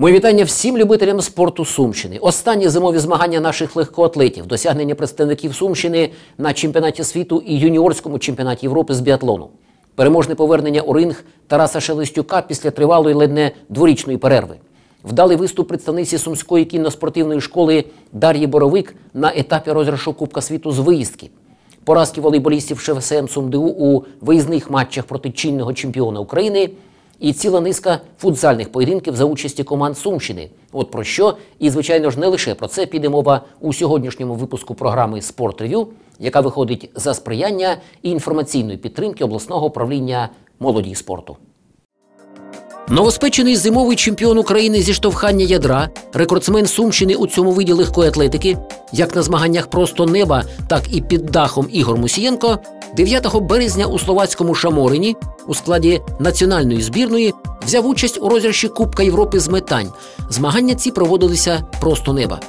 Мої вітання всім любителям спорту Сумщини. Останні зимові змагання наших легкоатлетів, досягнення представників Сумщини на чемпіонаті світу і юніорському чемпіонаті Європи з біатлону. Переможне повернення у ринг Тараса Шелестюка після тривалої ледь не дворічної перерви. Вдалий виступ представниці Сумської кінно-спортивної школи Дар'ї Боровик на етапі розіграшу Кубка світу з виїздки. Поразки волейболістів ШВСМ СумДУ у виїзних матчах проти чинного чемпіона України – і ціла низка футзальних поєдинків за участі команд Сумщини. От про що, і звичайно ж не лише про це, піде мова у сьогоднішньому випуску програми «Спорт-рев'ю», яка виходить за сприяння і інформаційної підтримки обласного управління молоді і спорту. Новоспечений зимовий чемпіон України зі штовхання ядра, рекордсмен Сумщини у цьому виді легкої атлетики, як на змаганнях «Просто неба», так і під дахом Ігор Мусієнко, 9 березня у словацькому Шаморині у складі національної збірної взяв участь у розіграші Кубка Європи з метань. Змагання ці проводилися «Просто неба».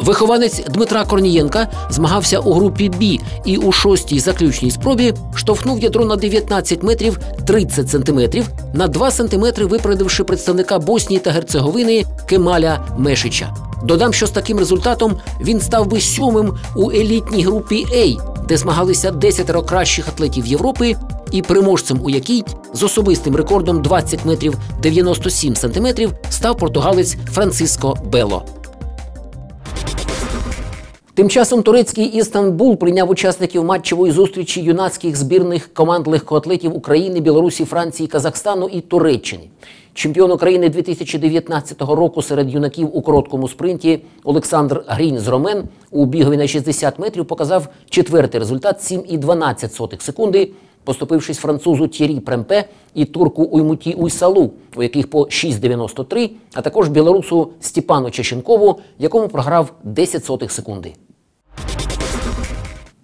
Вихованець Дмитра Корнієнка змагався у групі «Б» і у шостій заключній спробі штовхнув ядро на 19 метрів 30 сантиметрів, на 2 сантиметри випередивши представника Боснії та Герцеговини Кемаля Мешича. Додам, що з таким результатом він став би 7-м у елітній групі «А», де змагалися 10 кращих атлетів Європи і переможцем у якій з особистим рекордом 20 метрів 97 сантиметрів став португалець Франсішку Белу. Тим часом турецький Істанбул прийняв учасників матчевої зустрічі юнацьких збірних команд легкоатлетів України, Білорусі, Франції, Казахстану і Туреччини. Чемпіон України 2019 року серед юнаків у короткому спринті Олександр Грінь-Зромен у бігові на 60 метрів показав четвертий результат 7,12 секунди, поступившись французу Т'єрі Премпе і турку Уймуті Уйсалу, у яких по 6,93, а також білорусу Стєпану Чеченкову, якому програв 0,10 секунди.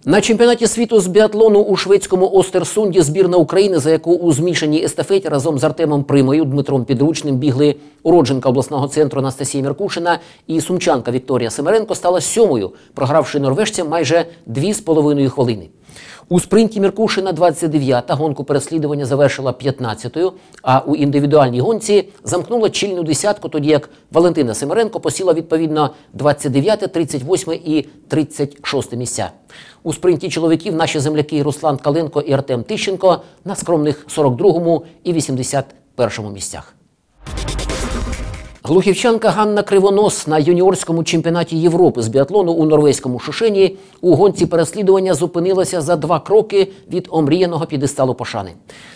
На чемпіонаті світу з біатлону у шведському Остерсунді збірна України, за яку у змішаній естафеті разом з Артемом Примою, Дмитром Підручним бігли уродженка обласного центру Анастасія Міркушина і сумчанка Вікторія Семеренко, стала 7-ю, програвши норвежцям майже 2,5 хвилини. У спринті Міркушина 29-та, гонку переслідування завершила 15-ю, а у індивідуальній гонці замкнула чільну десятку, тоді як Валентина Семеренко посіла відповідно 29-те, 38-те і 36-те місця. У спринті чоловіків наші земляки Руслан Каленко і Артем Тищенко на скромних 42-му і 81-му місцях. Глухівчанка Ганна Кривонос на юніорському чемпіонаті Європи з біатлону у норвезькому Шушені у гонці переслідування зупинилася за 2 кроки від омріяного п'єдесталу пошани.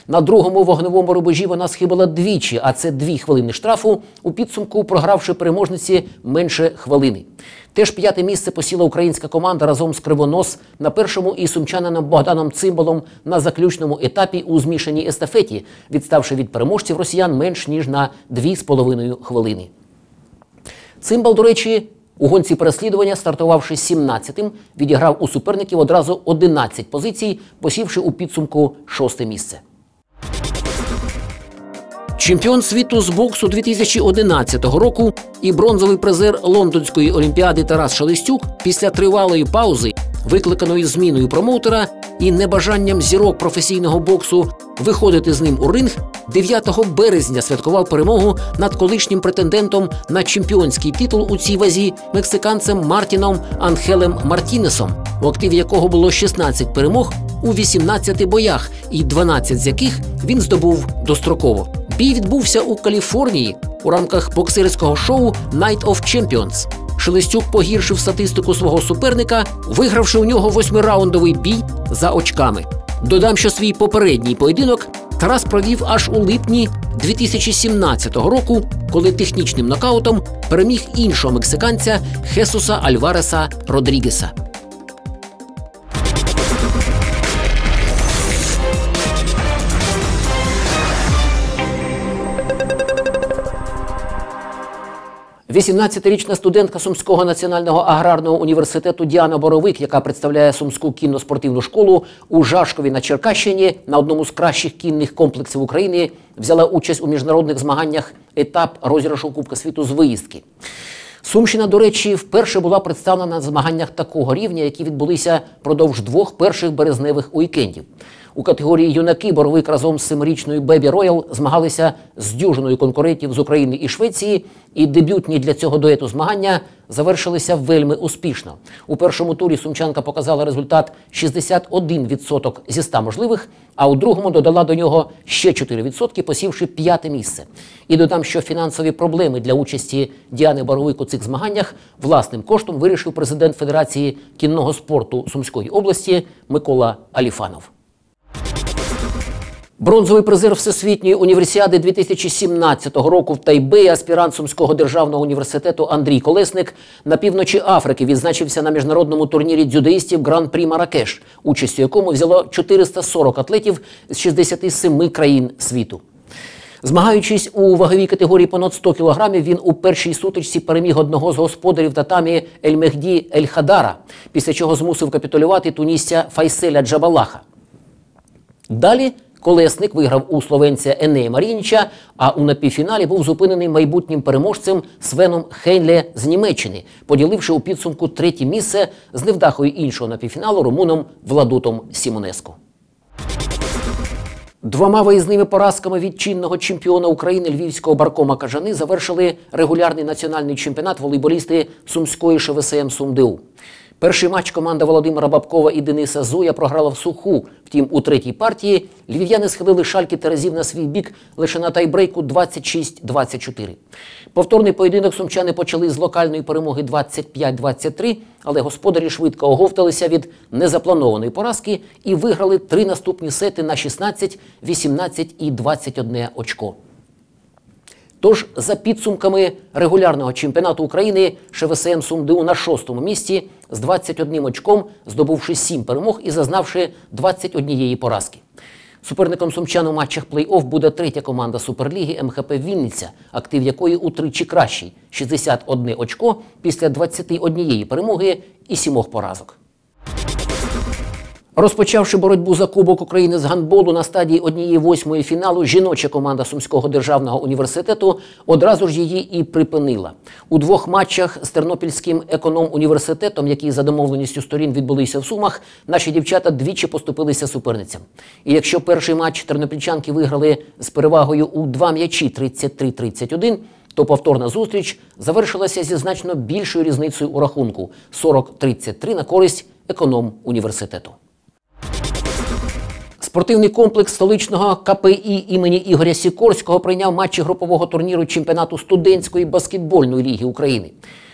На другому вогневому рубежі вона схибила двічі, а це 2 хвилини штрафу, у підсумку програвши переможниці менше хвилини. Теж 5-те місце посіла українська команда разом з Кривонос на першому і сумчанином Богданом Цимбалом на заключному етапі у змішаній естафеті, відставши від переможців росіян менш ніж на 2,5 хвилини. Цимбал, до речі, у гонці переслідування, стартувавши 17-тим, відіграв у суперників одразу 11 позицій, посівши у підсумку 6-те місце. Чемпіон світу з боксу 2011 року і бронзовий призер Лондонської олімпіади Тарас Шелестюк після тривалої паузи, викликаної зміною промоутера і небажанням зірок професійного боксу виходити з ним у ринг, 9 березня святкував перемогу над колишнім претендентом на чемпіонський титул у цій вазі мексиканцем Мартіном Анхелем Мартінесом, в активі якого було 16 перемог у 18 боях і 12 з яких він здобув достроково. Бій відбувся у Каліфорнії у рамках боксерського шоу «Night of Champions». Шелестюк погіршив статистику свого суперника, вигравши у нього 8-раундовий бій за очками. Додам, що свій попередній поєдинок Тарас провів аж у липні 2017 року, коли технічним нокаутом переміг іншого мексиканця Хесуса Альвареса Родрігеса. Вісімнадцятирічна студентка Сумського національного аграрного університету Діана Боровик, яка представляє Сумську кінно-спортивну школу у Жашкові на Черкащині, на одному з кращих кінних комплексів України, взяла участь у міжнародних змаганнях етап розіграшу Кубка світу з виїздки. Сумщина, до речі, вперше була представлена на змаганнях такого рівня, які відбулися впродовж 2 перших березневих уікендів. У категорії «Юнаки» Боровик разом з 7-річною «Бебі Роял» змагалися з дюжиною конкурентів з України і Швеції, і дебютні для цього дуету змагання завершилися вельми успішно. У першому турі сумчанка показала результат 61% зі 100 можливих, а у другому додала до нього ще 4%, посівши 5-те місце. І додам, що фінансові проблеми для участі Діани Боровик у цих змаганнях власним коштом вирішив президент Федерації кінного спорту Сумської області Микола Аліфанов. Бронзовий призер Всесвітньої універсіади 2017 року в Тайбеї аспірант Сумського державного університету Андрій Колесник на півночі Африки відзначився на міжнародному турнірі дзюдоїстів Гран-прі Маракеш, участь у якому взяло 440 атлетів з 67 країн світу. Змагаючись у ваговій категорії понад 100 кілограмів, він у першій сутичці переміг одного з господарів татамі Ель-Мехді Ель-Хадара, після чого змусив капітулювати тунісця Файселя Джабалаха. Далі Колесник виграв у словенця Енея Марініча, а у напівфіналі був зупинений майбутнім переможцем Свеном Хейнле з Німеччини, поділивши у підсумку 3-те місце з невдахою іншого напівфіналу румуном Владутом Сімонеско. Двома виїзними поразками від чинного чемпіона України львівського Баркома Кажани завершили регулярний національний чемпіонат волейболісти Сумської ШВСМ «Сумдеу». Перший матч команда Володимира Бабкова і Дениса Зуя програла в суху. Втім, у третій партії львів'яни схилили шальки терезів на свій бік лише на тайбрейку 26-24. Повторний поєдинок сумчани почали з локальної перемоги 25-23, але господарі швидко оговталися від незапланованої поразки і виграли 3 наступні сети на 16, 18 і 21 очко. Тож, за підсумками регулярного чемпіонату України, ШВСМ «Сумдеу» на 6-му місці з 21 очком, здобувши 7 перемог і зазнавши 21 поразки. Суперником сумчан у матчах плей-офф буде третя команда Суперліги МХП «Вінниця», актив якої утричі кращий – 61 очко після 21 перемоги і 7 поразок. Розпочавши боротьбу за Кубок України з гандболу на стадії 1/8 фіналу, жіноча команда Сумського державного університету одразу ж її і припинила. У 2 матчах з Тернопільським економ-університетом, які за домовленістю сторін відбулися в Сумах, наші дівчата двічі поступилися суперницям. І якщо перший матч тернопільчанки виграли з перевагою у 2 м'ячі 33-31, то повторна зустріч завершилася зі значно більшою різницею у рахунку – 40-33 на користь економ-університету. Спортивний комплекс столичного КПІ імені Ігоря Сікорського прийняв матчі групового турніру чемпіонату студентської баскетбольної ліги України.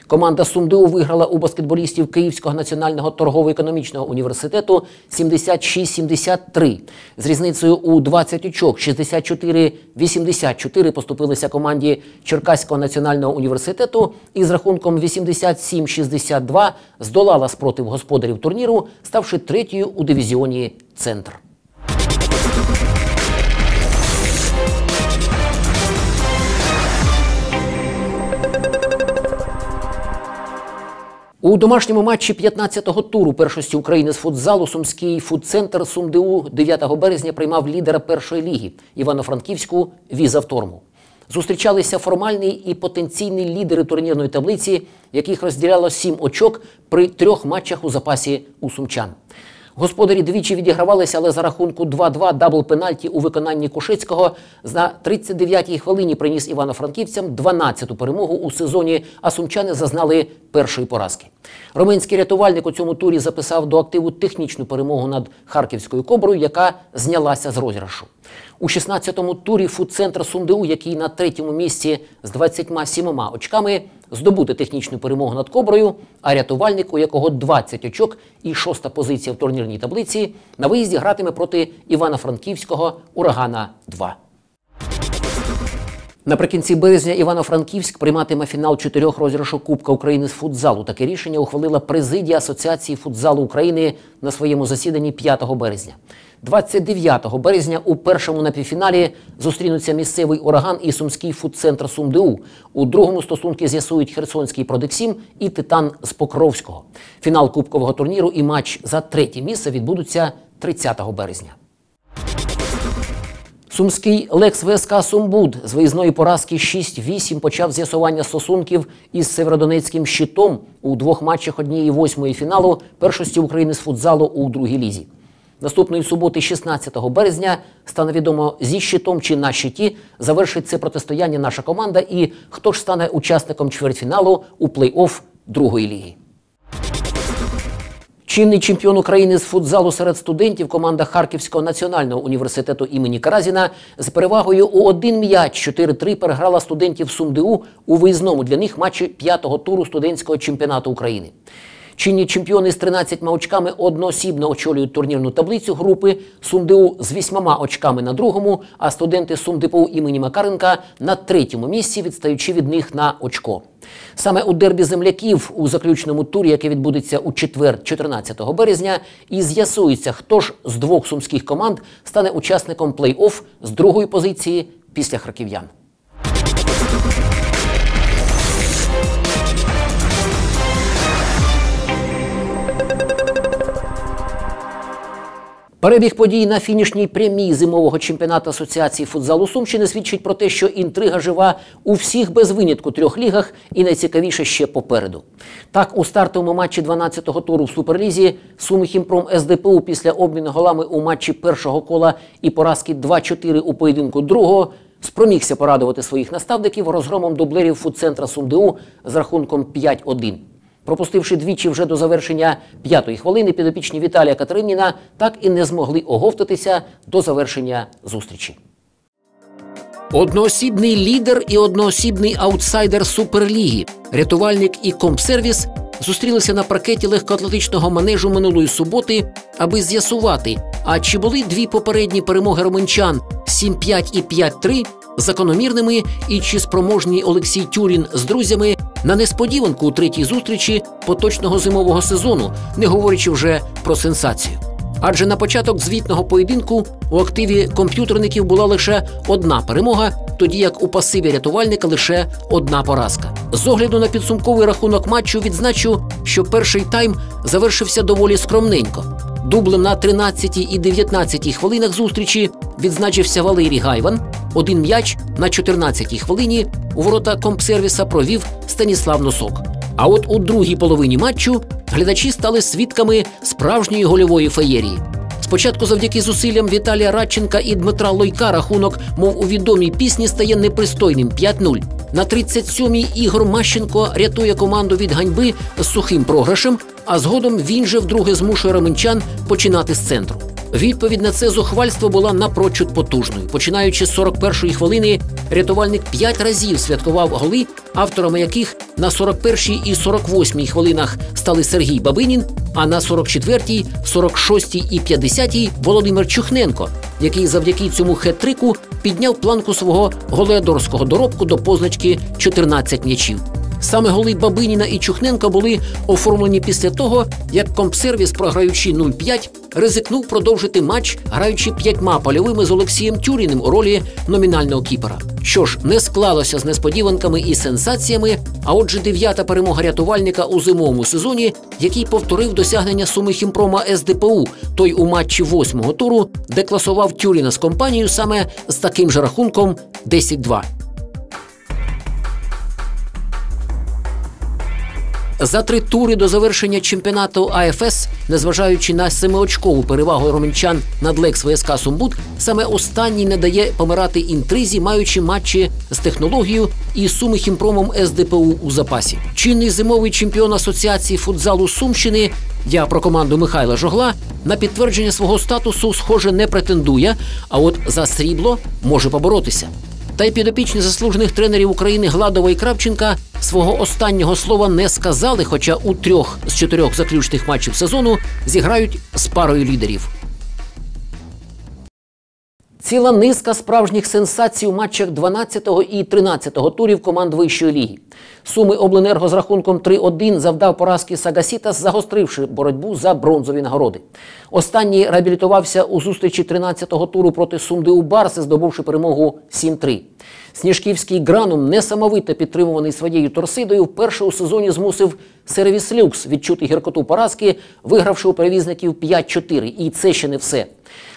Команда «Сумдеу» виграла у баскетболістів Київського національного торгово-економічного університету 76-73. З різницею у 20 очок 64-84 поступилися команді Черкаського національного університету і з рахунком 87-62 здолала спротив господарів турніру, ставши 3-ю у дивізіоні «Центр». У домашньому матчі 15-го туру першості України з футзалу сумський футцентр «Сумдеу» 9 березня приймав лідера першої ліги Івано-Франківську «Візавторму». Зустрічалися формальні і потенційні лідери турнірної таблиці, яких розділяло 7 очок при 3 матчах у запасі у сумчан. Господарі двічі відігравалися, але за рахунку 2-2 дабл-пенальті у виконанні Кушецького на 39-й хвилині приніс івано-франківцям 12-ту перемогу у сезоні, а сумчани зазнали першої поразки. Роменський рятувальник у цьому турі записав до активу технічну перемогу над харківською «Коброю», яка знялася з розіграшу. У 16-му турі футцентр «Сумдеу», який на 3-му місці з 27 очками, здобути технічну перемогу над «Коброю», а рятувальник, у якого 20 очок і 6-та позиція в турнірній таблиці, на виїзді гратиме проти Івано-Франківського «Урагана-2». Наприкінці березня Івано-Франківськ прийматиме фінал 4 розіграшу Кубка України з футзалу. Таке рішення ухвалила президія Асоціації футзалу України на своєму засіданні 5 березня. 29 березня у першому напівфіналі зустрінуться місцевий «Ураган» і сумський футцентр «Сумдеу». У другому стосунки з'ясують херсонський «Продексім» і «Титан» з Покровського. Фінал кубкового турніру і матч за 3-те місце відбудуться 30 березня. Сумський «Лекс ВСК Сумбуд» з виїзної поразки 6-8 почав з'ясування стосунків із Сєвєродонецьким «Щитом» у 2 матчах 1/8 фіналу першості України з футзалу у 2-й лізі. Наступної суботи, 16 березня, стане відомо, зі щитом чи на щиті завершить це протистояння наша команда і хто ж стане учасником чвертьфіналу у плей-офф другої ліги. Чинний чемпіон України з футзалу серед студентів команда Харківського національного університету імені Каразіна з перевагою у один м'яч 4-3 переграла студентів СумДУ у виїзному для них матчі 5-го туру студентського чемпіонату України. Чинні чемпіони з 13 очками одноосібно очолюють турнірну таблицю групи, СумДУ з 8 очками на другому, а студенти СумДПУ імені Макаренка на третьому місці, відстаючи від них на очко. Саме у дербі земляків у заключному турі, який відбудеться у четвер, 14 березня, і з'ясується, хто ж з двох сумських команд стане учасником плей-офф з другої позиції після харків'ян. Перебіг подій на фінішній прямій зимового чемпіонату Асоціації футзалу Сумщини свідчить про те, що інтрига жива у всіх без винятку трьох лігах і найцікавіше ще попереду. Так, у стартовому матчі 12-го туру в Суперлізі Сумихімпром СДПУ після обміну голами у матчі першого кола і поразки 2-4 у поєдинку другого спромігся порадувати своїх наставників розгромом дублерів футцентра СумДУ з рахунком 5-1. Пропустивши двічі вже до завершення 5-ї хвилини, підопічні Віталія Катериніна так і не змогли оговтатися до завершення зустрічі. Одноосібний лідер і одноосібний аутсайдер Суперліги, рятувальник і компсервіс зустрілися на паркеті легкоатлетичного манежу минулої суботи, аби з'ясувати, а чи були дві попередні перемоги роменчан 7-5 і 5-3 закономірними і чи спроможні Олексій Тюрін з друзями на несподіванку у третій зустрічі поточного зимового сезону, не говорячи вже про сенсацію. Адже на початок звітного поєдинку у активі комп'ютерників була лише одна перемога, тоді як у пасиві рятувальника лише одна поразка. З огляду на підсумковий рахунок матчу відзначу, що перший тайм завершився доволі скромненько. Дублем на 13-й і 19-й хвилинах зустрічі відзначився Валерій Гайван. Один м'яч на 14-й хвилині у ворота компсервіса провів Станіслав Носок. А от у другій половині матчу глядачі стали свідками справжньої гольової феєрії. Спочатку завдяки зусиллям Віталія Радченка і Дмитра Лойка рахунок, мов у відомій пісні, стає непристойним 5-0. На 37-й Ігор Мащенко рятує команду від ганьби з сухим програшем, а згодом він же вдруге змушує роменчан починати з центру. Відповідь на це зухвальство була напрочуд потужною. Починаючи з 41-ї хвилини, рятувальник 5 разів святкував голи, авторами яких на 41-й і 48-й хвилинах стали Сергій Бабинін, а на 44-й, 46-й і 50-й Володимир Чухненко, який завдяки цьому хет-трику підняв планку свого голеадорського доробку до позначки 14 м'ячів. Саме голи Бабиніна і Чухненка були оформлені після того, як компсервіс, програючи 0-5, ризикнув продовжити матч, граючи 5 польовими з Олексієм Тюріним у ролі номінального кіпера. Що ж, не склалося з несподіванками і сенсаціями, а отже 9-та перемога рятувальника у зимовому сезоні, який повторив досягнення Сумихімпрома СДПУ, той у матчі 8-го туру, де класував Тюріна з компанією саме з таким же рахунком 10-2. За 3 тури до завершення чемпіонату АФС, незважаючи на 7-очкову перевагу роменчан над Лекс ВСК Сумбуд, саме останній не дає помирати інтризі, маючи матчі з технологією і Сумихімпромом СДПУ у запасі. Чинний зимовий чемпіон Асоціації футзалу Сумщини, я про команду Михайла Жогла, на підтвердження свого статусу, схоже, не претендує, а от за срібло може поборотися. Та й підопічні заслужених тренерів України Гладова і Кравченка свого останнього слова не сказали, хоча у 3 з 4 заключних матчів сезону зіграють з парою лідерів. Ціла низка справжніх сенсацій у матчах 12-го і 13-го турів команд вищої ліги. Суми Обленерго з рахунком 3-1 завдав поразки Сагасітас, загостривши боротьбу за бронзові нагороди. Останній реабілітувався у зустрічі 13-го туру проти СумДУ Барси, здобувши перемогу 7-3. Сніжківський Гранум, несамовито підтримуваний своєю торсидою, вперше у сезоні змусив сервіс люкс відчути гіркоту поразки, вигравши у перевізників 5-4. І це ще не все.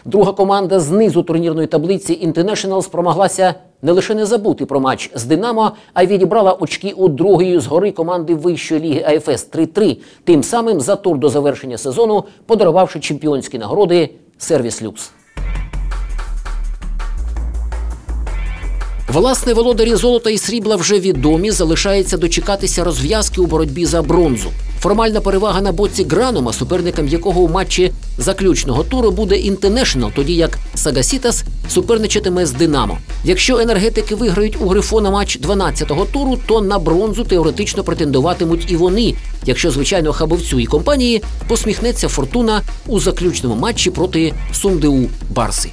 Друга команда знизу турнірної таблиці «Інтернешнл» спромоглася не лише не забути про матч з «Динамо», а й відібрала очки у другої згори команди вищої ліги АФС 3-3, тим самим за тур до завершення сезону подарувавши чемпіонські нагороди сервіс люкс. Власне, володарі золота і срібла вже відомі, залишається дочекатися розв'язки у боротьбі за бронзу. Формальна перевага на боці Гранума, суперником якого у матчі заключного туру буде «Інтернешнл», тоді як «Сагасітас» суперничатиме з «Динамо». Якщо енергетики виграють у «Грифона» матч 12-го туру, то на бронзу теоретично претендуватимуть і вони, якщо, звичайно, Хабовцю і компанії посміхнеться «Фортуна» у заключному матчі проти «Сумдеу Барси».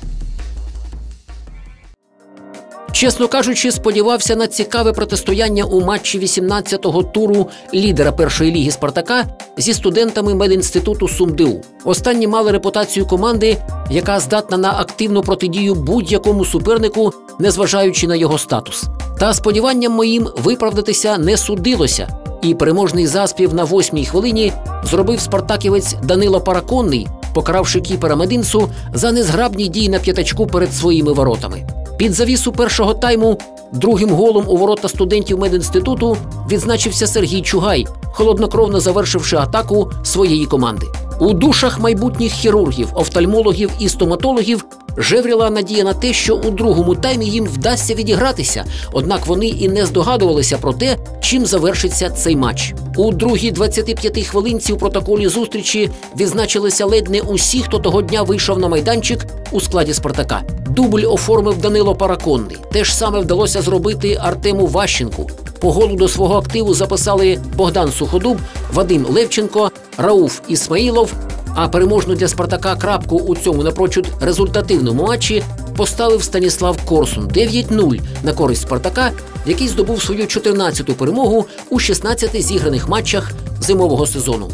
Чесно кажучи, сподівався на цікаве протистояння у матчі 18-го туру лідера першої ліги «Спартака» зі студентами медінституту СумДУ. Останні мали репутацію команди, яка здатна на активну протидію будь-якому супернику, незважаючи на його статус. Та сподіванням моїм виправдатися не судилося. І переможний заспів на 8-й хвилині зробив спартаківець Данило Параконний, покаравши кіпера Мединсу за незграбні дії на п'ятачку перед своїми воротами. Під завісу першого тайму другим голом у ворота студентів медінституту відзначився Сергій Чугай, холоднокровно завершивши атаку своєї команди. У душах майбутніх хірургів, офтальмологів і стоматологів жевріла надія на те, що у другому таймі їм вдасться відігратися, однак вони і не здогадувалися про те, чим завершиться цей матч. У другій 25 хвилинці у протоколі зустрічі відзначилися ледь не усі, хто того дня вийшов на майданчик у складі «Спартака». Дубль оформив Данило Параконний. Те ж саме вдалося зробити Артему Ващенку. По голу до свого активу записали Богдан Суходуб, Вадим Левченко, Рауф Ісмаїлов, а переможну для «Спартака» крапку у цьому напрочуд результативному матчі поставив Станіслав Корсун 9-0 на користь «Спартака», який здобув свою 14-ту перемогу у 16 зіграних матчах зимового сезону.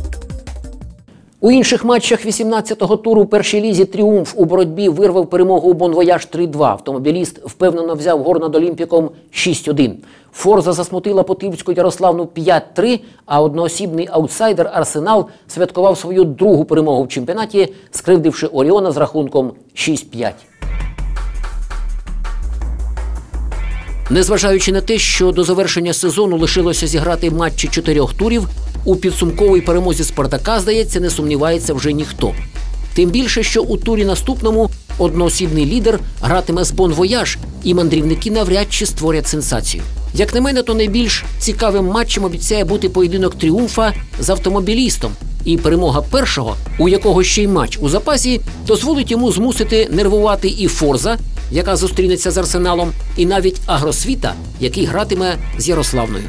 У інших матчах 18-го туру першій лізі «Тріумф» у боротьбі вирвав перемогу у «Бонвояж» 3-2. Автомобіліст впевнено взяв гору над «Олімпіком» 6-1. «Форза» засмутила Путивську Ярославну 5-3, а одноосібний аутсайдер «Арсенал» святкував свою другу перемогу в чемпіонаті, скривдивши «Оріона» з рахунком 6-5. Незважаючи на те, що до завершення сезону лишилося зіграти матчі 4 турів, у підсумковій перемозі «Спартака», здається, не сумнівається вже ніхто. Тим більше, що у турі наступному одноосібний лідер гратиме з «Бонвояж», і мандрівники навряд чи створять сенсацію. Як на мене, то найбільш цікавим матчем обіцяє бути поєдинок «Тріумфа» з автомобілістом. І перемога першого, у якого ще й матч у запасі, дозволить йому змусити нервувати і «Форза», яка зустрінеться з «Арсеналом», і навіть «Агросвіта», який гратиме з «Ярославною».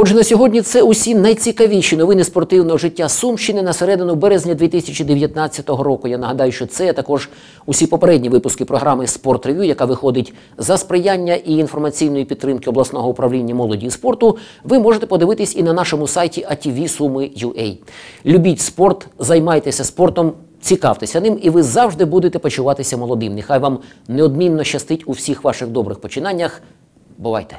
Отже, на сьогодні це усі найцікавіші новини спортивного життя Сумщини на середину березня 2019 року. Я нагадаю, що це також усі попередні випуски програми «Спорт-рев'ю», яка виходить за сприяння і інформаційної підтримки обласного управління молоді і спорту. Ви можете подивитись і на нашому сайті atvsumy.ua. Любіть спорт, займайтеся спортом, цікавтеся ним, і ви завжди будете почуватися молодим. Нехай вам неодмінно щастить у всіх ваших добрих починаннях. Бувайте!